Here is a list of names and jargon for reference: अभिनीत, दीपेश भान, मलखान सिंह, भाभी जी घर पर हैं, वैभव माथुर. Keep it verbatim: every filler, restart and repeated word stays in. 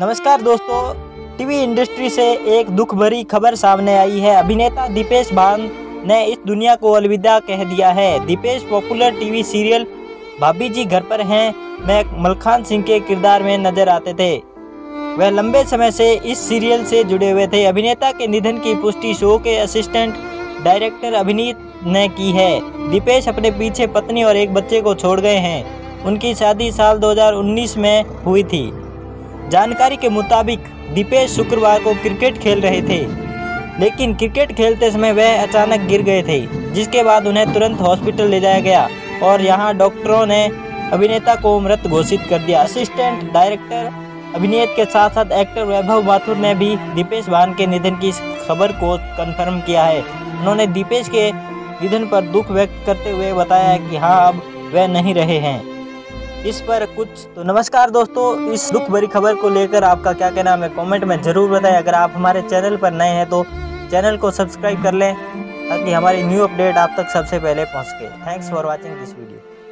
नमस्कार दोस्तों, TV industry से एक दुख भरी खबर सामने आई है। अभिनेता दीपेश भान ने इस दुनिया को अलविदा कह दिया है। दीपेश पॉपुलर टीवी सीरियल भाभी जी घर पर हैं में मलखान सिंह के किरदार में नजर आते थे। वह लंबे समय से इस सीरियल से जुड़े हुए थे। अभिनेता के निधन की पुष्टि शो के असिस्टेंट डायरेक्टर अभिनीत ने की है। दीपेश अपने पीछे पत्नी और एक बच्चे को छोड़ गए हैं। उनकी शादी साल दो हज़ार उन्नीस में हुई थी। जानकारी के मुताबिक दीपेश शुक्रवार को क्रिकेट खेल रहे थे, लेकिन क्रिकेट खेलते समय वह अचानक गिर गए थे, जिसके बाद उन्हें तुरंत हॉस्पिटल ले जाया गया और यहां डॉक्टरों ने अभिनेता को मृत घोषित कर दिया। असिस्टेंट डायरेक्टर अभिनीत के साथ साथ एक्टर वैभव माथुर ने भी दीपेश भान के निधन की खबर को कन्फर्म किया है। उन्होंने दीपेश के निधन पर दुख व्यक्त करते हुए बताया कि हाँ, अब वह नहीं रहे हैं। इस पर कुछ तो नमस्कार दोस्तों, इस दुख भरी खबर को लेकर आपका क्या कहना है हमें कमेंट में ज़रूर बताएं। अगर आप हमारे चैनल पर नए हैं तो चैनल को सब्सक्राइब कर लें ताकि हमारी न्यू अपडेट आप तक सबसे पहले पहुंच सके। Thanks for watching this video.